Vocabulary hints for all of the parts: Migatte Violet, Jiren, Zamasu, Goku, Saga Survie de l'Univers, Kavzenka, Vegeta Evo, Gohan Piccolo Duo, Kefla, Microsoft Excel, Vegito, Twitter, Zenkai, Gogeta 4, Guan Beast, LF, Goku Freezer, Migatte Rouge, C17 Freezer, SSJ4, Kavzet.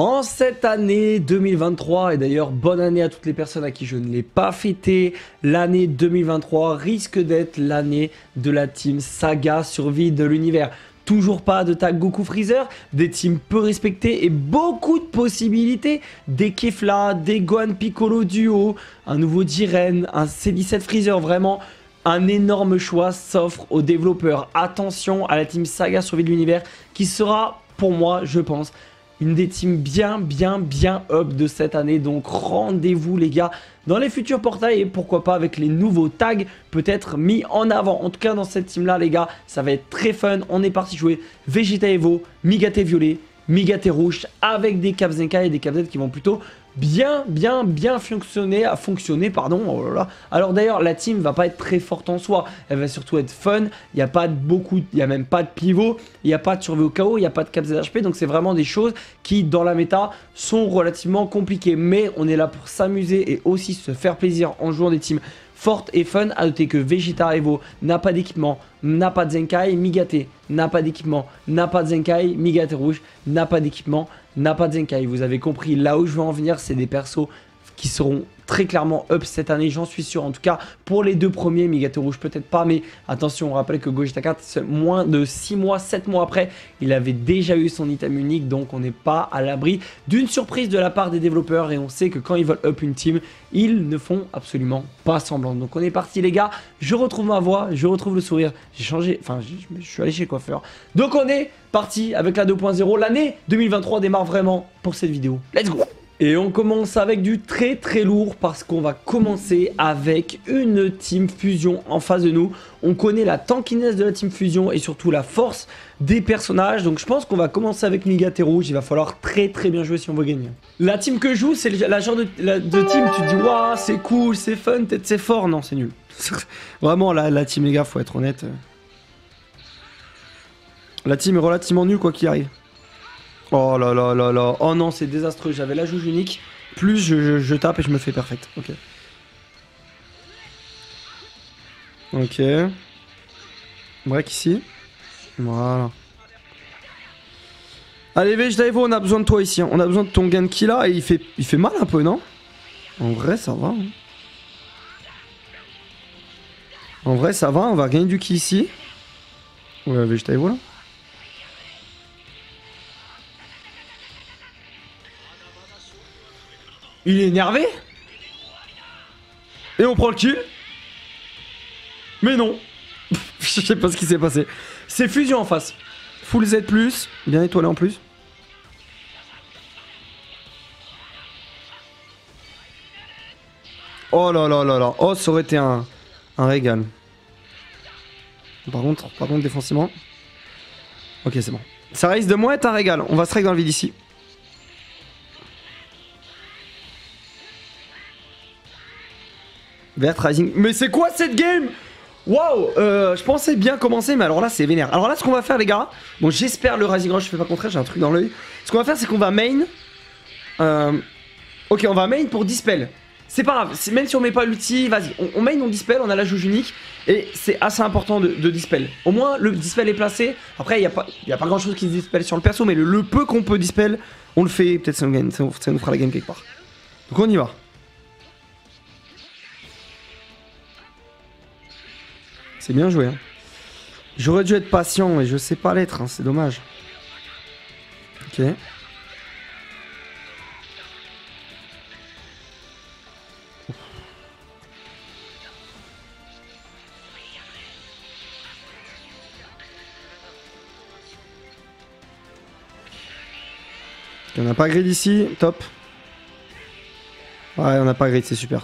en cette année 2023. Et d'ailleurs, bonne année à toutes les personnes à qui je ne l'ai pas fêté. L'année 2023 risque d'être l'année de la team Saga Survie de l'Univers. Toujours pas de tag Goku Freezer, des teams peu respectées et beaucoup de possibilités. Des Kefla, des Gohan Piccolo Duo, un nouveau Jiren, un C17 Freezer, vraiment un énorme choix s'offre aux développeurs. Attention à la team Saga Survie de l'Univers qui sera, pour moi, je pense, une des teams bien up de cette année. Donc rendez-vous les gars dans les futurs portails et pourquoi pas avec les nouveaux tags peut-être mis en avant. En tout cas dans cette team là les gars, ça va être très fun. On est parti jouer Vegeta Evo, Migatte Violet, Migatte Rouge avec des Kavzenka et des Kavzet qui vont plutôt bien fonctionner. Oh là là. Alors d'ailleurs la team va pas être très forte en soi, elle va surtout être fun. Il n'y a pas de beaucoup, il n'y a même pas de pivot, il n'y a pas de survie au KO, il n'y a pas de cap ZHP, donc c'est vraiment des choses qui dans la méta sont relativement compliquées, mais on est là pour s'amuser et aussi se faire plaisir en jouant des teams fortes et fun. À noter que Vegeta Evo n'a pas d'équipement, n'a pas de Zenkai, Migatte n'a pas d'équipement, n'a pas de Zenkai, Migatte Rouge n'a pas d'équipement, n'a pas de Zenkai. Vous avez compris là où je veux en venir, c'est des persos qui seront très clairement up cette année, j'en suis sûr. En tout cas pour les deux premiers, Migatte Rouge peut-être pas, mais attention, on rappelle que Gogeta 4, moins de 6 mois, 7 mois après, il avait déjà eu son item unique, donc on n'est pas à l'abri d'une surprise de la part des développeurs, et on sait que quand ils veulent up une team, ils ne font absolument pas semblant. Donc on est parti les gars, je retrouve ma voix, je retrouve le sourire, j'ai changé, enfin je suis allé chez le coiffeur. Donc on est parti avec la 2.0, l'année 2023 démarre vraiment pour cette vidéo, let's go. Et on commence avec du très lourd parce qu'on va commencer avec une team fusion en face de nous. On connaît la tankiness de la team fusion et surtout la force des personnages. Donc je pense qu'on va commencer avec Migatte Rouge. Il va falloir très bien jouer si on veut gagner. La team que je joue, c'est la genre de team, tu te dis waouh, c'est cool, c'est fun, peut-être c'est fort. Non, c'est nul. Vraiment, la team, les gars, faut être honnête. La team est relativement nulle quoi qu'il arrive. Oh là là là là, oh non c'est désastreux, j'avais la jauge unique, plus je tape et je me fais perfect, ok. Ok. Break ici. Voilà. Allez Vegeta Evo, on a besoin de toi ici, hein. On a besoin de ton Genki là, et il fait mal un peu, non? En vrai ça va. Hein. En vrai ça va, on va gagner du ki ici. Ouais Vegeta Evo là. Il est énervé. Et on prend le kill. Mais non. Je sais pas ce qui s'est passé. C'est fusion en face. Full Z+, bien étoilé en plus. Oh là là là là. Oh, ça aurait été un régal. Par contre, défensivement. Ok, c'est bon. Ça risque de moins être un régal. On va strike dans le vide ici. Vert Rising. Mais c'est quoi cette game? Waouh, je pensais bien commencer, mais alors là c'est vénère. Alors là ce qu'on va faire les gars, bon j'espère le Rising Rush, je fais pas contraire, j'ai un truc dans l'œil. Ce qu'on va faire c'est qu'on va main. Ok, on va main pour dispel. C'est pas grave, même si on met pas l'ulti, vas-y, on main, on dispel, on a la jauge unique. Et c'est assez important de dispel. Au moins le dispel est placé. Après il n'y a pas grand chose qui se dispel sur le perso, mais le peu qu'on peut dispel, on le fait. Peut-être ça nous fera la game quelque part. Donc on y va. C'est bien joué. Hein. J'aurais dû être patient, mais je sais pas l'être, hein, c'est dommage. Ok. On n'a pas grid ici, top. Ouais, on n'a pas grid, c'est super.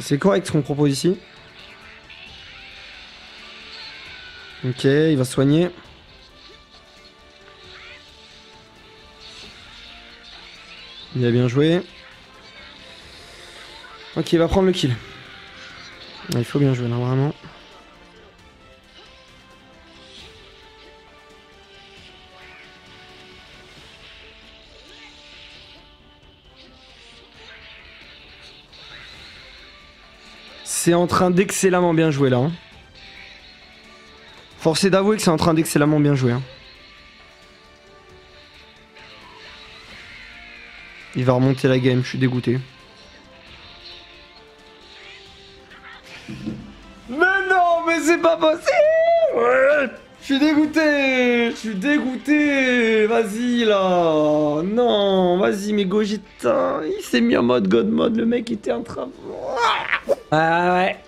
C'est correct ce qu'on propose ici. Ok, il va se soigner. Il a bien joué. Ok, il va prendre le kill. Il faut bien jouer là, vraiment. C'est en train d'excellemment bien jouer là. Hein. Force est d'avouer que c'est en train d'excellemment bien jouer. Hein. Il va remonter la game, je suis dégoûté. Mais non, mais c'est pas possible. Je suis dégoûté. Je suis dégoûté. Vas-y là. Non, vas-y, mais Gogeta, il s'est mis en mode God Mode. Le mec était en train... Ah ouais.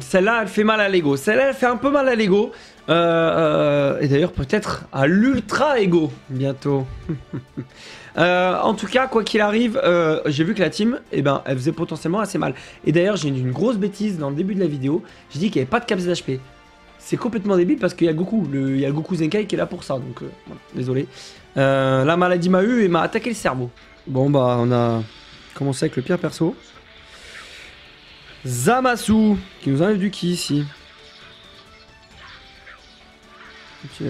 Celle-là, elle fait mal à l'ego. Celle-là, elle fait un peu mal à l'ego. Et d'ailleurs, peut-être à l'ultra-ego bientôt. En tout cas, quoi qu'il arrive, j'ai vu que la team, eh ben, elle faisait potentiellement assez mal. Et d'ailleurs, j'ai dit une grosse bêtise dans le début de la vidéo. J'ai dit qu'il n'y avait pas de caps d'HP. C'est complètement débile parce qu'il y a Goku. Il y a Goku Zenkai qui est là pour ça. Donc, voilà, désolé. La maladie m'a eu et m'a attaqué le cerveau. Bon, bah, on a commencé avec le pire perso. Zamasu, qui nous enlève du ki ici. Ok.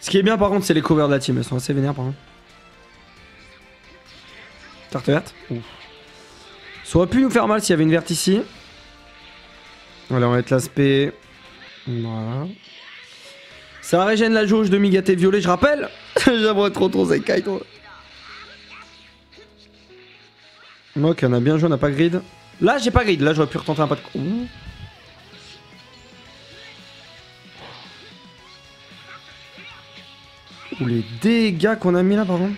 Ce qui est bien par contre, c'est les covers de la team, elles sont assez vénères par contre. Tarte verte. Ouf. Ça aurait pu nous faire mal s'il y avait une verte ici. Allez, on va mettre l'aspect. Voilà. Ça régène la jauge de Migatte Violet, je rappelle. J'aimerais trop Zenkai, toi. Ok, on a bien joué, on n'a pas grid. Là, j'ai pas grid, là, j'aurais pu retenter un pas de coup. Ou les dégâts qu'on a mis là, pardon.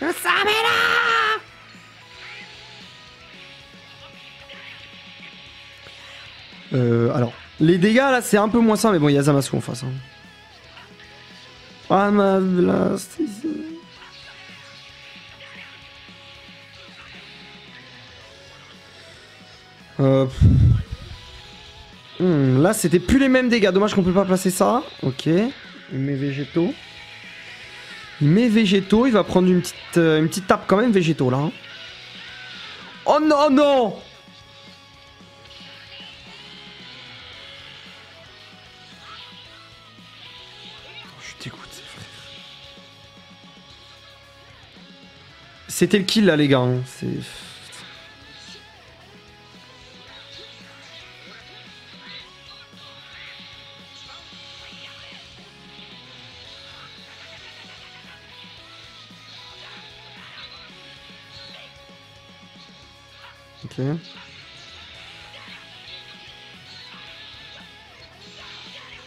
Ça met là. Alors, les dégâts là, c'est un peu moins ça, mais bon, il y a Zamasu en face. Hein. Ah, ma blast. Là, c'était plus les mêmes dégâts. Dommage qu'on peut pas placer ça. Ok. Il met Vegito. Il met Vegito. Il va prendre une petite tape quand même, Vegito, là. Hein. Oh non, non. Je t'écoute, c'est frère. C'était le kill, là, les gars. Hein. C'est... Ok.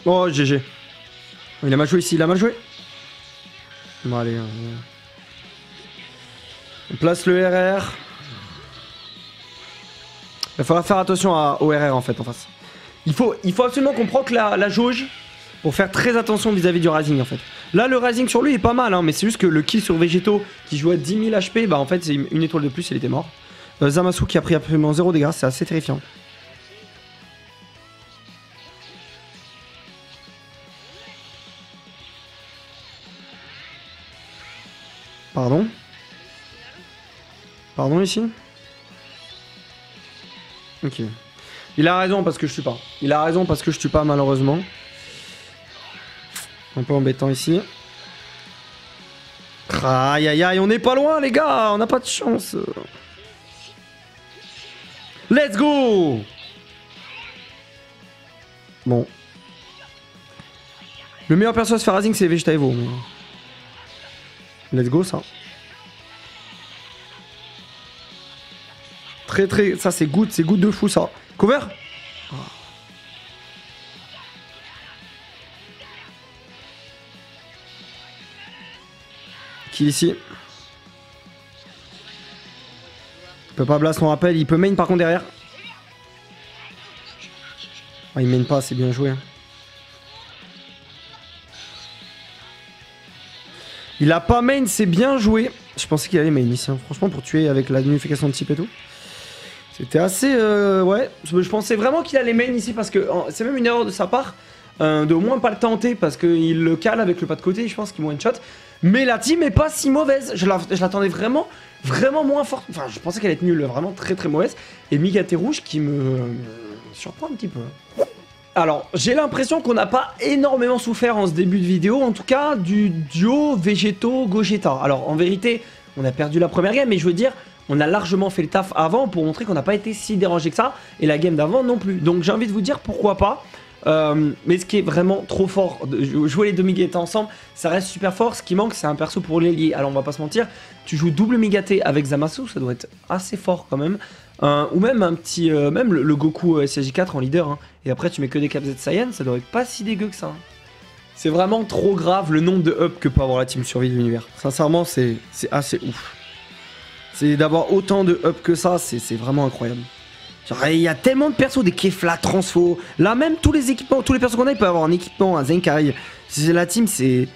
Oh, GG. Il a mal joué ici, il a mal joué. Bon, allez. On place le RR. Il faudra faire attention au RR en fait en face. Il faut absolument qu'on proc la jauge pour faire très attention vis-à-vis du Rising en fait. Là, le Rising sur lui est pas mal, hein, mais c'est juste que le kill sur Vegito qui jouait à 10 000 HP, bah en fait, c'est une étoile de plus, il était mort. Zamasu qui a pris absolument 0 dégâts, c'est assez terrifiant. Pardon? Pardon ici? Ok. Il a raison parce que je tue pas. Il a raison parce que je tue pas malheureusement. Un peu embêtant ici. Aïe aïe aïe, on n'est pas loin les gars, on n'a pas de chance. Let's go! Bon. Le meilleur perso à se faire Rising, c'est Vegeta Evo. Let's go, ça. Très... Ça, c'est good de fou, ça. Cover? Oh. Qui ici? Il peut pas blast son rappel, il peut main par contre derrière. Ah, il main pas, c'est bien joué. Hein. Il a pas main, c'est bien joué. Je pensais qu'il allait main ici, hein. Franchement, pour tuer avec la nullification de type et tout. C'était assez... ouais, je pensais vraiment qu'il allait main ici parce que c'est même une erreur de sa part. De au moins pas le tenter parce qu'il le cale avec le pas de côté, je pense qu'il one shot. Mais la team est pas si mauvaise, je l'attendais vraiment moins forte. Enfin, je pensais qu'elle allait être nulle, vraiment très mauvaise. Et Migatte Rouge qui me surprend un petit peu. Alors, j'ai l'impression qu'on n'a pas énormément souffert en ce début de vidéo, en tout cas du duo Vegito-Gogeta. Alors, en vérité, on a perdu la première game, mais je veux dire, on a largement fait le taf avant pour montrer qu'on n'a pas été si dérangé que ça, et la game d'avant non plus. Donc j'ai envie de vous dire pourquoi pas. Mais ce qui est vraiment trop fort, jouer les deux Migatte ensemble, ça reste super fort. Ce qui manque, c'est un perso pour les lier. Alors on va pas se mentir, tu joues double Migatte avec Zamasu, ça doit être assez fort quand même. Ou même un petit, même le Goku SSJ4 en leader, hein. Et après tu mets que des Kavzet Saiyan, ça doit être pas si dégueu que ça, hein. C'est vraiment trop grave le nombre de up que peut avoir la team survie de l'univers. Sincèrement, c'est assez ouf. C'est d'avoir autant de up que ça, c'est vraiment incroyable. Il y a tellement de persos, des Kefla, Transfo. Là même tous les équipements, tous les persos qu'on a, ils peuvent avoir un équipement, un Zenkai. La team c'est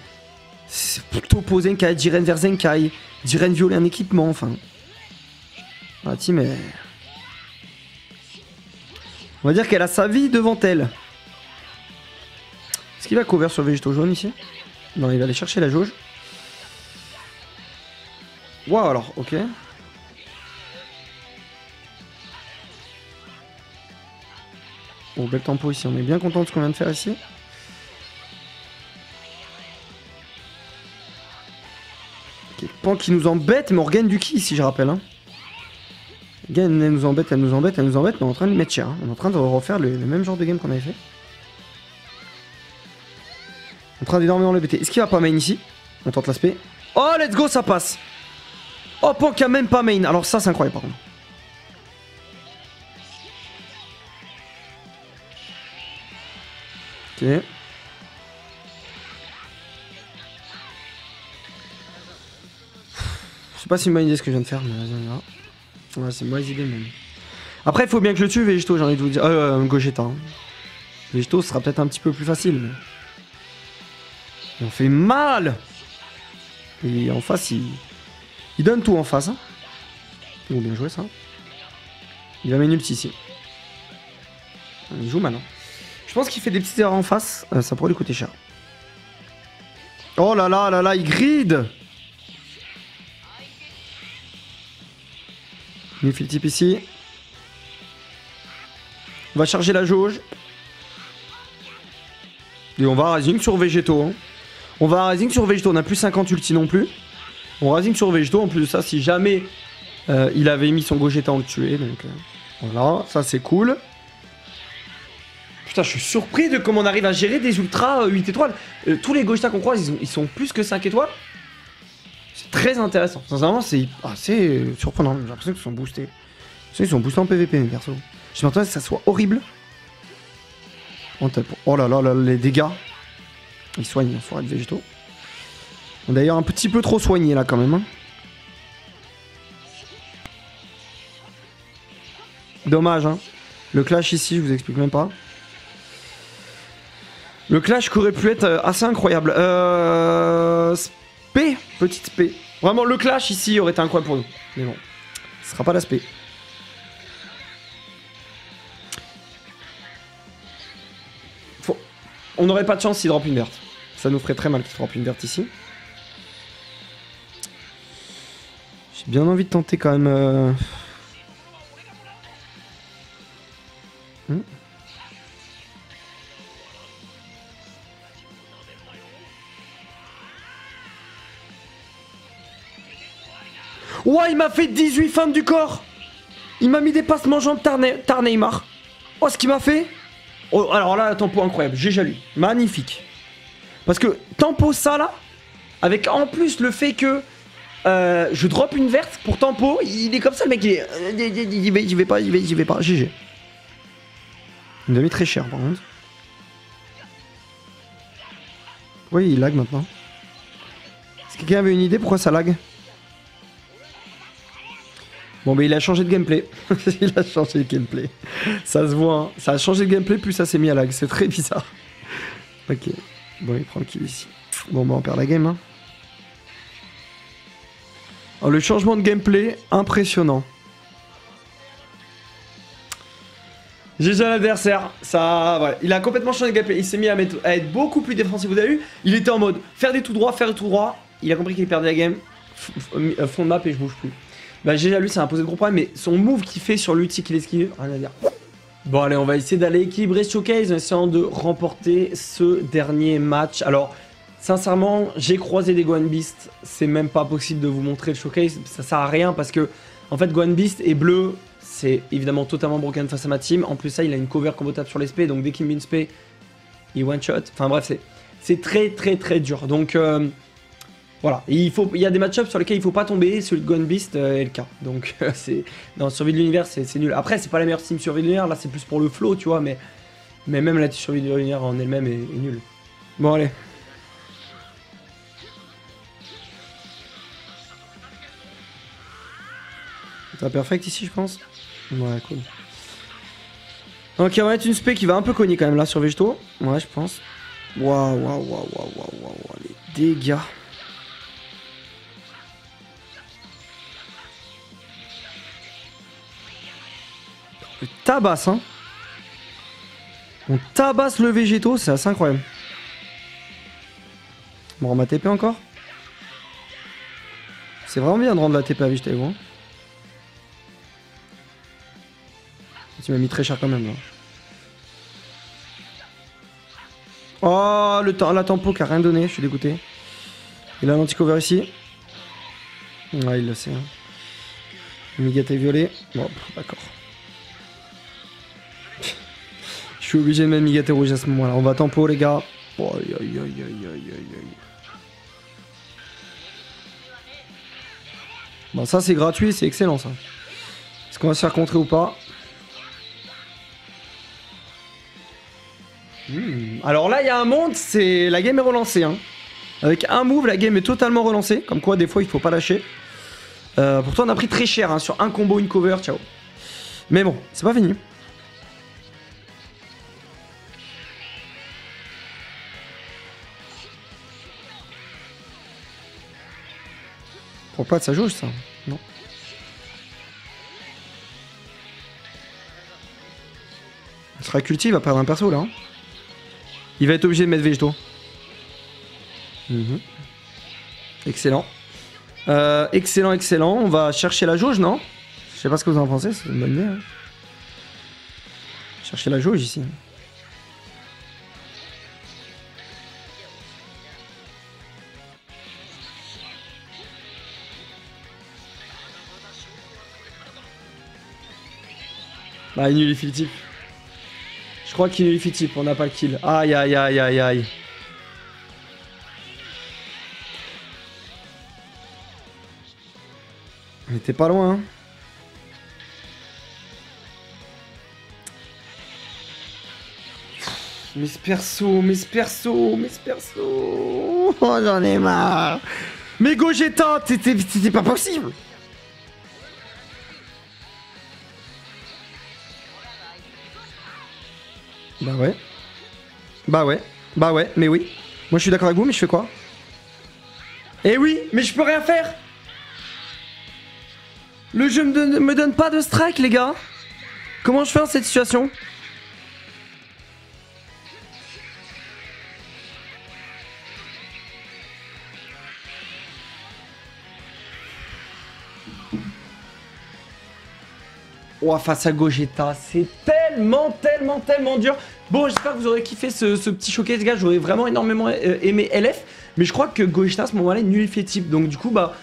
plutôt pour Zenkai, Jiren vers Zenkai, Jiren Violet un équipement, enfin. La team est... On va dire qu'elle a sa vie devant elle. Est-ce qu'il va couvrir sur le Vegito jaune ici? Non, il va aller chercher la jauge. Waouh, alors, ok. Bon, bel tempo ici, on est bien content de ce qu'on vient de faire ici. Ok, Pan qui nous embête, mais on regagne du ki ici, je rappelle, hein. Gain, elle nous embête, elle nous embête, elle nous embête, mais on est en train de lui mettre cher, hein. On est en train de refaire le même genre de game qu'on avait fait. On est en train d'énormément le BT. Est-ce qu'il va pas main ici? On tente l'aspect. Oh, let's go, ça passe. Oh, Pan qui a même pas main. Alors ça, c'est incroyable par contre. Ok. Je sais pas si c'est une bonne idée ce que je viens de faire, mais vas-y, on verra. Ouais, c'est une mauvaise idée même. Après il faut bien que je tue Vegito, j'ai envie de vous dire. Gogeta, hein. Vegito sera peut-être un petit peu plus facile. Mais... on fait mal. Et en face il donne tout en face, hein. Bon, bien joué ça. Il va mettre une ulti ici. Il joue mal, hein. Je pense qu'il fait des petites erreurs en face, ça pourrait lui coûter cher. Oh là là là là, il grid. Il fait le type ici. On va charger la jauge. Et on va rising sur Vegito, hein. On va rising sur Vegito. On n'a plus 50 ulti non plus. On rising sur Vegito. En plus de ça, si jamais il avait mis son Gogeta, on le tuait. Donc voilà, ça c'est cool. Putain, je suis surpris de comment on arrive à gérer des ultras 8 étoiles. Tous les Gogeta qu'on croise, ils sont plus que 5 étoiles. C'est très intéressant. Sincèrement, c'est assez surprenant. J'ai l'impression qu'ils sont boostés. Ils sont boostés en PVP, mes persos. Je m'attendais que ça soit horrible. On tape. Oh là là là, les dégâts. Ils soignent en forêt de végétaux. D'ailleurs, un petit peu trop soigné là quand même, hein. Dommage, hein. Le clash ici, je vous explique même pas. Le clash qui aurait pu être assez incroyable. P, petite P. Vraiment, le clash ici aurait été incroyable pour nous. Mais bon, ce sera pas l'aspect. Faut... on n'aurait pas de chance s'il drop une verte. Ça nous ferait très mal qu'il drop une verte ici. J'ai bien envie de tenter quand même. Ouah, il m'a fait 18 femmes du corps. Il m'a mis des passes mangeantes Tarneymar. Oh, ce qu'il m'a fait. Oh, alors là, tempo incroyable. GG lui. Magnifique. Parce que tempo ça là, avec en plus le fait que je drop une verte pour tempo, il est comme ça, le mec, il est... J'y vais pas. GG. Il me l'a mis très cher par contre. Oui, il lag maintenant. Est-ce que quelqu'un avait une idée pourquoi ça lag? Bon, mais il a changé de gameplay. Il a changé de gameplay. Ça se voit, hein. Ça a changé de gameplay, puis ça s'est mis à lag. C'est très bizarre. Ok. Bon, il prend le kill ici. Bon, bah, on perd la game, hein. Oh, le changement de gameplay, impressionnant. GG à l'adversaire. Ça, voilà. Il a complètement changé de gameplay. Il s'est mis à être beaucoup plus défensif. Vous avez vu? Il était en mode faire des tout droits. Il a compris qu'il perdait la game. Fond de map et je bouge plus. Bah GG à lui, ça m'a posé de gros problèmes, mais son move qu'il fait sur l'ulti qu'il esquive, rien à dire. Bon allez, on va essayer d'aller équilibrer ce showcase en essayant de remporter ce dernier match. Alors, sincèrement, j'ai croisé des Guan Beast, c'est même pas possible de vous montrer le showcase, ça sert à rien parce que En fait, Guan Beast est bleu, c'est évidemment totalement broken face à ma team. En plus, ça, il a une cover combo tap sur les SP, donc dès qu'il me met une SP, il one shot. Enfin bref, c'est très dur. Donc voilà, il y a des match-ups sur lesquels il faut pas tomber, celui de Gohan Beast est le cas. Donc c'est dans Survie de l'Univers, c'est nul. Après, c'est pas la meilleure team Survie de l'Univers, là c'est plus pour le flow, tu vois, mais même la team Survie de l'Univers en elle-même est nulle. Bon allez. T'as perfect ici, je pense. Ouais, cool. Ok, on va mettre une spé qui va un peu cogner quand même là sur Vegito. Ouais, je pense. Waouh, les dégâts. On tabasse, hein. On tabasse le Vegito, c'est assez incroyable. Bon, on m'a TP encore. C'est vraiment bien de rendre la TP à Vegito, hein. Tu m'as mis très cher quand même là. Oh, la tempo qui a rien donné, je suis dégoûté. Il a un anti-cover ici. Ouais, il le sait. Hein. Migatte Violet. Bon, d'accord. Je suis obligé de mettre Migatte Rouge à ce moment-là. On va tempo, les gars. Oh, bon, ça c'est gratuit, c'est excellent ça. Est-ce qu'on va se faire contrer ou pas? Alors là, il y a un monde, c'est la game est relancée. Hein. Avec un move, la game est totalement relancée. Comme quoi, des fois, il faut pas lâcher. Pourtant, on a pris très cher hein, sur un combo, une cover. Ciao. Mais bon, c'est pas fini. Prends pas de sa jauge, ça. Non. Il sera culti, il va perdre un perso là. Hein. Il va être obligé de mettre Vegito. Excellent. Excellent. On va chercher la jauge, non? Je sais pas ce que vous en pensez, c'est une bonne idée. Hein. Chercher la jauge ici. Bah, il nullifie le type. Je crois qu'il nullifie type, on n'a pas le kill. Aïe aïe aïe aïe aïe. On était pas loin. Hein. Mes persos. Oh, j'en ai marre. Mais Gogeta, c'était pas possible. Bah ouais, mais oui. Moi je suis d'accord avec vous, mais je fais quoi? Eh oui, mais je peux rien faire. Le jeu me donne pas de strike, les gars. Comment je fais en cette situation? Oh, face à Gogeta, c'est tellement dur. Bon, j'espère que vous aurez kiffé ce petit showcase, les gars. J'aurais vraiment énormément aimé LF. Mais je crois que Gogeta, à ce moment-là, est nullifié type. Donc, du coup, bah,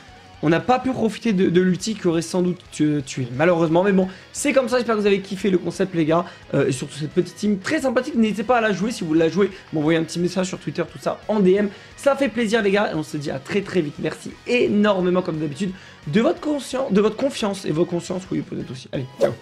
on n'a pas pu profiter de l'ulti qui aurait sans doute tué. Malheureusement, mais bon, c'est comme ça. J'espère que vous avez kiffé le concept, les gars. Et surtout, cette petite team très sympathique. N'hésitez pas à la jouer. Si vous la jouez, m'envoyez un petit message sur Twitter, tout ça, en DM. Ça fait plaisir, les gars. Et on se dit à très vite. Merci énormément, comme d'habitude, de votre confiance et vos consciences. Oui, peut-être aussi. Allez, ciao.